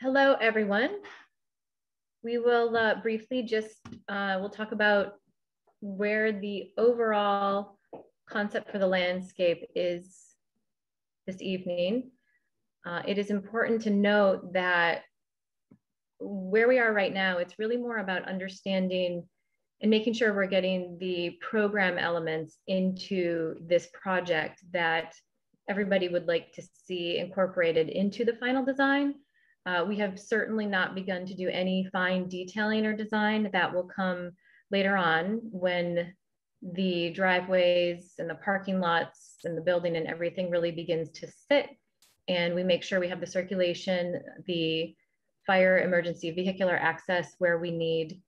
Hello, everyone. We will briefly just, we'll talk about where the overall concept for the landscape is this evening. It is important to note that where we are right now, it's really more about understanding and making sure we're getting the program elements into this project that everybody would like to see incorporated into the final design. We have certainly not begun to do any fine detailing or design. That will come later on when the driveways and the parking lots and the building and everything really begins to sit. And we make sure we have the circulation, the fire emergency vehicular access where we need.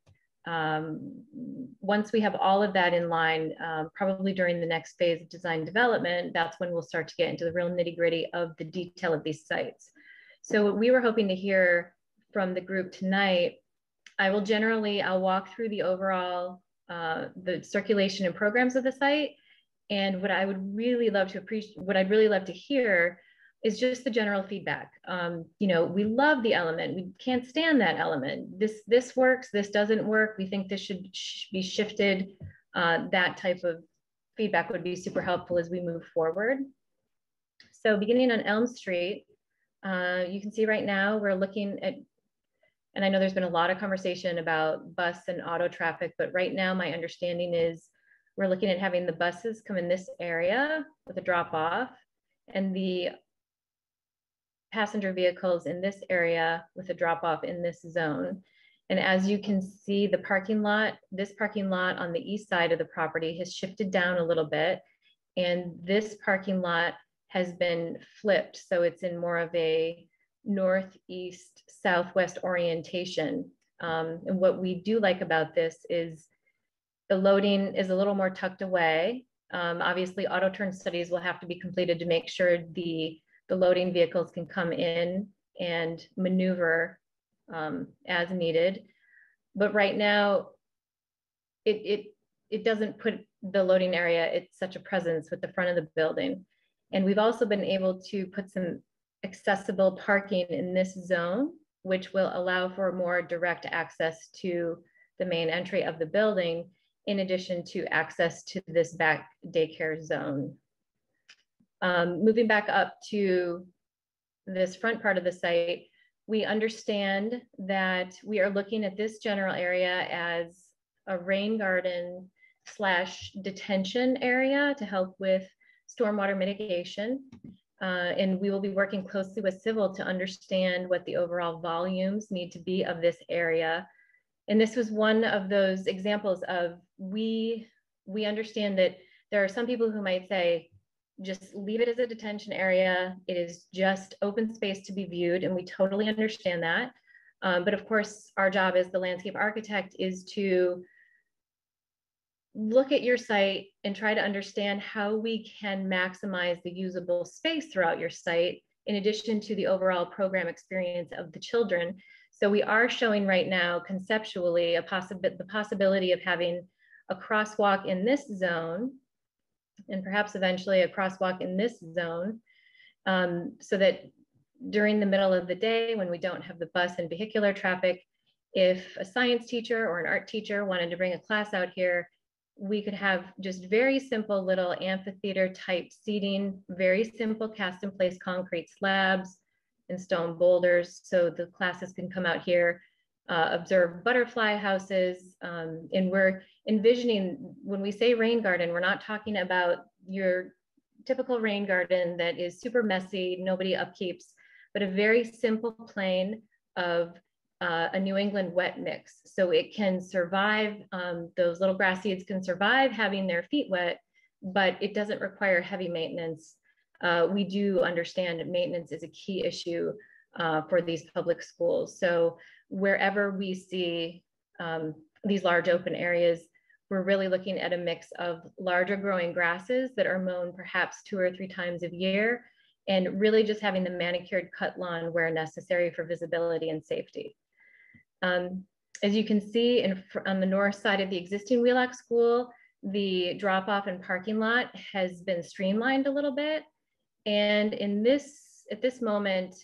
Once we have all of that in line, probably during the next phase of design development, that's when we'll start to get into the real nitty-gritty of the detail of these sites. So we were hoping to hear from the group tonight. I'll walk through the overall, the circulation and programs of the site. And what I would really love to appreciate, what I'd really love to hear is just the general feedback. You know, we love the element, we can't stand that element. This works, this doesn't work, we think this should be shifted. That type of feedback would be super helpful as we move forward. So beginning on Elm Street, you can see right now we're looking at, and I know there's been a lot of conversation about bus and auto traffic, but right now my understanding is we're looking at having the buses come in this area with a drop off and the passenger vehicles in this area with a drop-off in this zone. And as you can see, the parking lot, this parking lot on the east side of the property has shifted down a little bit. And this parking lot has been flipped. So it's in more of a northeast, southwest orientation. And what we do like about this is the loading is a little more tucked away. Obviously, auto turn studies will have to be completed to make sure the loading vehicles can come in and maneuver as needed. But right now, it doesn't put the loading area, it's such a presence with the front of the building. And we've also been able to put some accessible parking in this zone, which will allow for more direct access to the main entry of the building, in addition to access to this back daycare zone. Moving back up to this front part of the site, we understand that we are looking at this general area as a rain garden / detention area to help with stormwater mitigation. And we will be working closely with civil to understand what the overall volumes need to be of this area. And this was one of those examples of we understand that there are some people who might say, just leave it as a detention area. It is just open space to be viewed, and we totally understand that. But of course, our job as the landscape architect is to look at your site and try to understand how we can maximize the usable space throughout your site, in addition to the overall program experience of the children. So we are showing right now conceptually the possibility of having a crosswalk in this zone, and perhaps eventually a crosswalk in this zone, so that during the middle of the day when we don't have the bus and vehicular traffic, if a science teacher or an art teacher wanted to bring a class out here, we could have just very simple little amphitheater type seating, very simple cast in place concrete slabs and stone boulders, so the classes can come out here, observe butterfly houses, and we're envisioning, when we say rain garden, we're not talking about your typical rain garden that is super messy, nobody upkeeps, but a very simple plane of a New England wet mix. So it can survive, those little grass seeds can survive having their feet wet, but it doesn't require heavy maintenance. We do understand that maintenance is a key issue for these public schools. So wherever we see these large open areas, we're really looking at a mix of larger growing grasses that are mown perhaps 2 or 3 times a year, and really just having the manicured cut lawn where necessary for visibility and safety. As you can see on the north side of the existing Wheelock School, the drop-off and parking lot has been streamlined a little bit. And at this moment,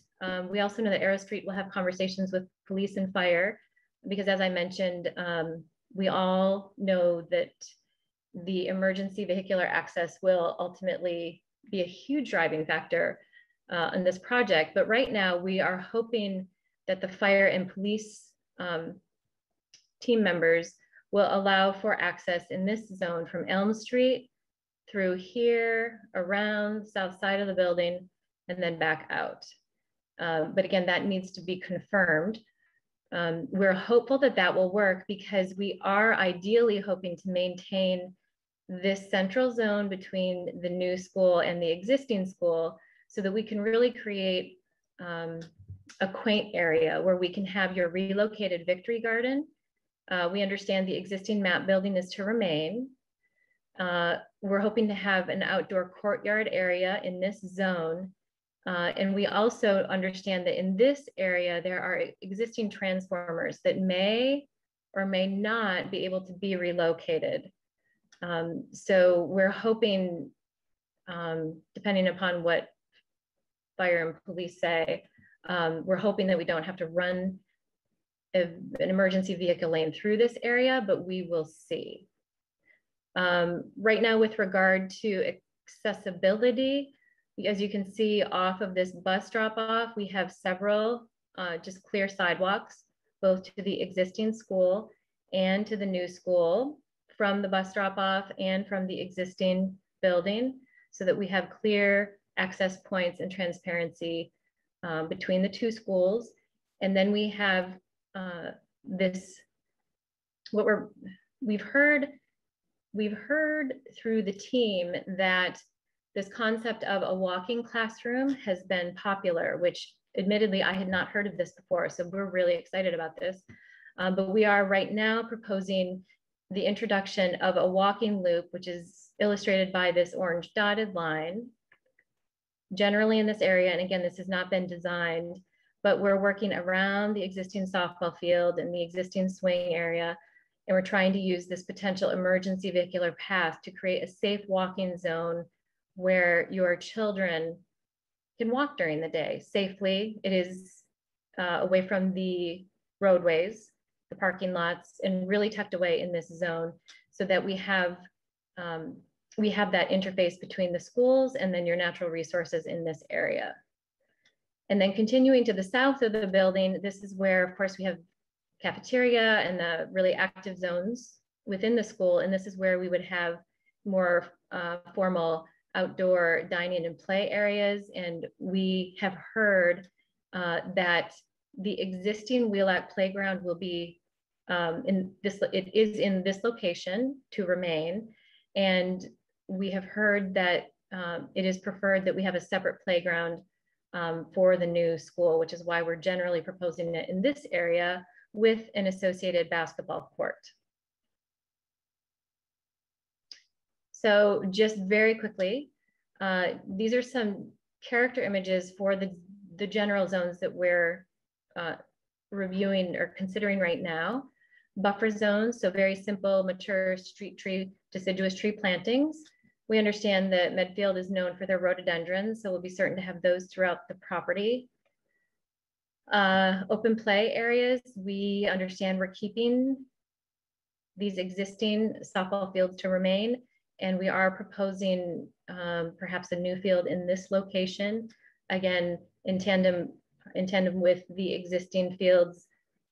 We also know that Arrow Street will have conversations with police and fire, because as I mentioned, we all know that the emergency vehicular access will ultimately be a huge driving factor in this project. But right now we are hoping that the fire and police team members will allow for access in this zone from Elm Street through here, around south side of the building, and then back out. But again, that needs to be confirmed. We're hopeful that that will work because we are ideally hoping to maintain this central zone between the new school and the existing school so that we can really create a quaint area where we can have your relocated Victory Garden. We understand the existing map building is to remain. We're hoping to have an outdoor courtyard area in this zone. And we also understand that in this area, there are existing transformers that may or may not be able to be relocated. So we're hoping, depending upon what fire and police say, we're hoping that we don't have to run an emergency vehicle lane through this area, but we will see. Right now, with regard to accessibility, as you can see off of this bus drop-off, we have several just clear sidewalks, both to the existing school and to the new school, from the bus drop-off and from the existing building, so that we have clear access points and transparency between the two schools. And then we have we've heard through the team that this concept of a walking classroom has been popular, which admittedly I had not heard of this before. So we're really excited about this, but we are right now proposing the introduction of a walking loop, which is illustrated by this orange dotted line, generally in this area. And again, this has not been designed, but we're working around the existing softball field and the existing swing area. And we're trying to use this potential emergency vehicular path to create a safe walking zone where your children can walk during the day safely. It is away from the roadways, the parking lots, and really tucked away in this zone so that we have that interface between the schools and then your natural resources in this area. And then continuing to the south of the building, this is where, of course, we have cafeteria and the really active zones within the school. And this is where we would have more formal outdoor dining and play areas. And we have heard that the existing Wheelock playground will be in this location to remain. And we have heard that it is preferred that we have a separate playground for the new school, which is why we're generally proposing it in this area with an associated basketball court. So just very quickly, these are some character images for the general zones that we're reviewing or considering right now. Buffer zones, so very simple, mature street tree, deciduous tree plantings. We understand that Medfield is known for their rhododendrons, so we'll be certain to have those throughout the property. Open play areas, we understand we're keeping these existing softball fields to remain. And we are proposing perhaps a new field in this location, again, in tandem with the existing fields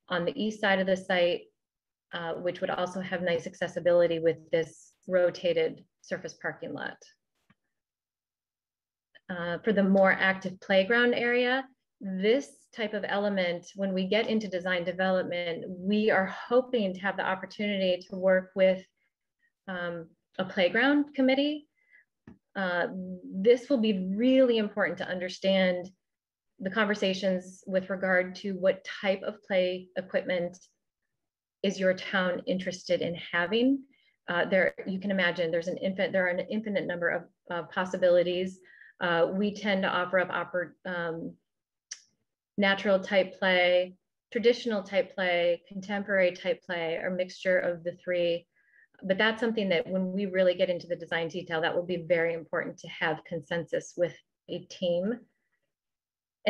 on the east side of the site, which would also have nice accessibility with this rotated surface parking lot. For the more active playground area, this type of element, when we get into design development, we are hoping to have the opportunity to work with a playground committee. This will be really important to understand the conversations with regard to what type of play equipment is your town interested in having. There, you can imagine there are an infinite number of possibilities. We tend to offer up natural type play, traditional type play, contemporary type play, or mixture of the three. But that's something that when we really get into the design detail, that will be very important to have consensus with a team.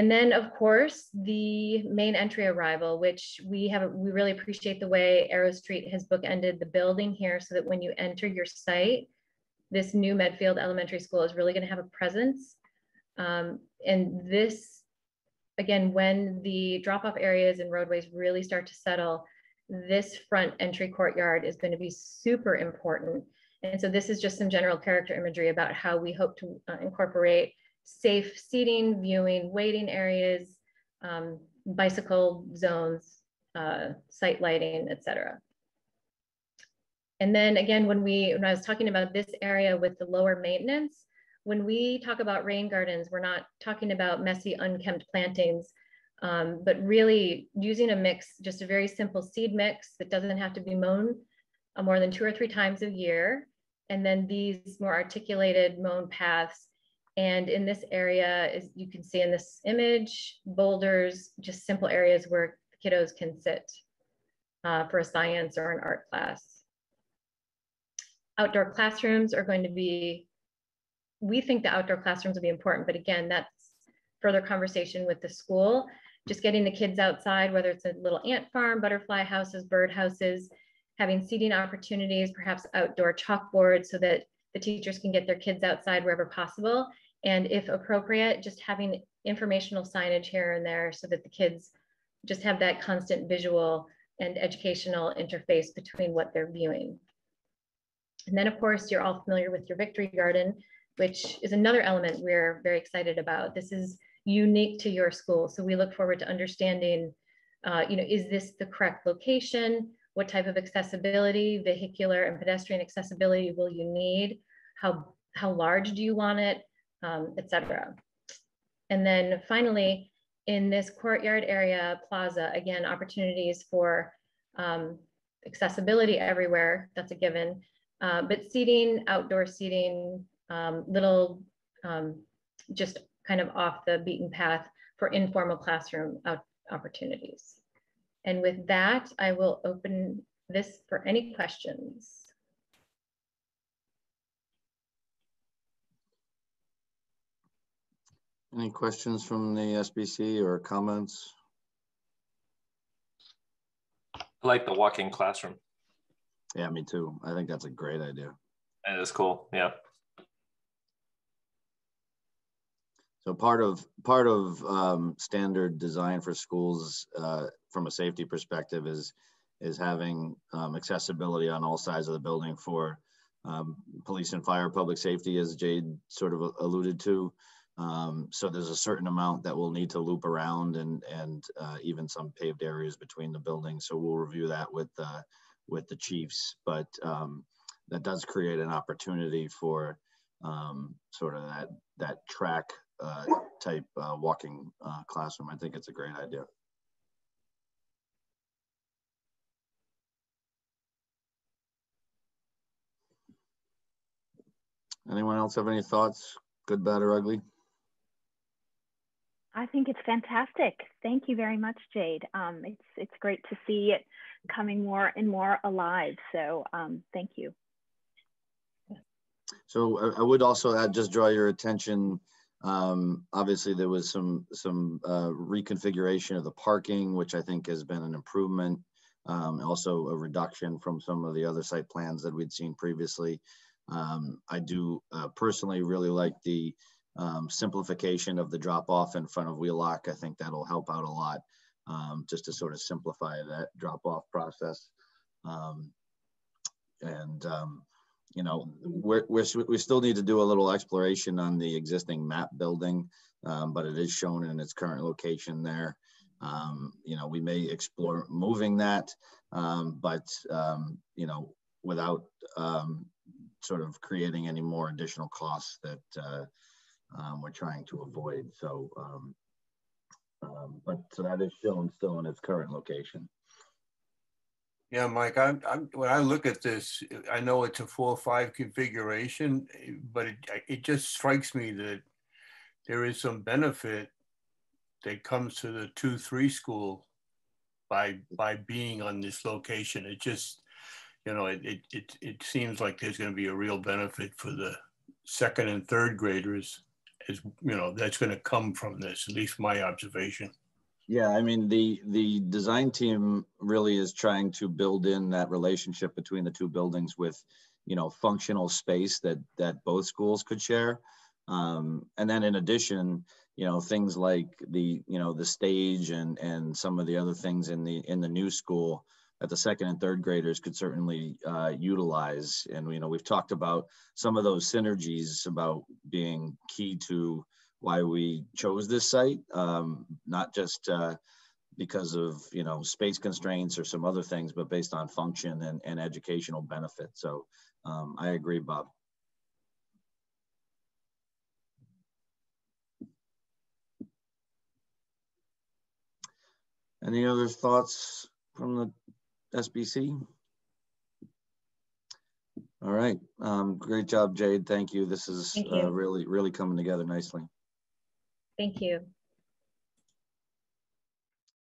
And then of course, the main entry arrival, which we really appreciate the way Arrow Street has bookended the building here so that when you enter your site, this new Medfield Elementary School is really gonna have a presence. And this, again, when the drop-off areas and roadways really start to settle, this front entry courtyard is gonna be super important. And so this is just some general character imagery about how we hope to incorporate safe seating, viewing, waiting areas, bicycle zones, site lighting, etc. And then again, when I was talking about this area with the lower maintenance, when we talk about rain gardens, we're not talking about messy, unkempt plantings, but really using a mix, just a very simple seed mix that doesn't have to be mown more than 2 or 3 times a year. And then these more articulated mown paths. And in this area, as you can see in this image, boulders, just simple areas where kiddos can sit for a science or an art class. Outdoor classrooms are going to be, we think the outdoor classrooms will be important, but again, that's further conversation with the school. Just getting the kids outside, whether it's a little ant farm, butterfly houses, bird houses, having seating opportunities, perhaps outdoor chalkboards so that the teachers can get their kids outside wherever possible. And if appropriate, just having informational signage here and there so that the kids just have that constant visual and educational interface between what they're viewing. And then of course, you're all familiar with your Victory Garden, which is another element we're very excited about. This is unique to your school. So we look forward to understanding, is this the correct location? What type of accessibility, vehicular and pedestrian accessibility will you need? How large do you want it, etc. And then finally, in this courtyard area plaza, again, opportunities for accessibility everywhere, that's a given, but seating, outdoor seating, little, just kind of off the beaten path for informal classroom opportunities. And with that, I will open this for any questions. Any questions from the SBC or comments? I like the walk-in classroom. Yeah, me too. I think that's a great idea. It is cool, yeah. So part of standard design for schools from a safety perspective is having accessibility on all sides of the building for police and fire, public safety, as Jade sort of alluded to. So there's a certain amount that we'll need to loop around and even some paved areas between the buildings. So we'll review that with the chiefs, but that does create an opportunity for sort of that track type walking classroom. I think it's a great idea. Anyone else have any thoughts, good, bad, or ugly? I think it's fantastic. Thank you very much, Jade. It's great to see it coming more and more alive. So thank you. So I would also add, just draw your attention. Obviously, there was some reconfiguration of the parking, which I think has been an improvement, also a reduction from some of the other site plans that we'd seen previously. I do personally really like the simplification of the drop-off in front of Wheelock. I think that'll help out a lot, just to sort of simplify that drop-off process. You know, we still need to do a little exploration on the existing map building, but it is shown in its current location there. You know, we may explore moving that, you know, without sort of creating any more additional costs that we're trying to avoid. So, so that is shown still in its current location. Yeah, Mike, when I look at this, I know it's a 4-5 configuration, but it just strikes me that there is some benefit that comes to the 2-3 school by being on this location. It just, you know, it seems like there's going to be a real benefit for the 2nd and 3rd graders is, you know, that's going to come from this, at least my observation. Yeah, I mean, the design team really is trying to build in that relationship between the two buildings with, you know, functional space that both schools could share. And then in addition, you know, things like the, you know, the stage and some of the other things in the new school that the second and third graders could certainly utilize. And, you know, we've talked about some of those synergies about being key to why we chose this site, not just because of, you know, space constraints or some other things, but based on function and educational benefit. So I agree, Bob. Any other thoughts from the SBC? All right, great job, Jade. Thank you. This is really coming together nicely. Thank you.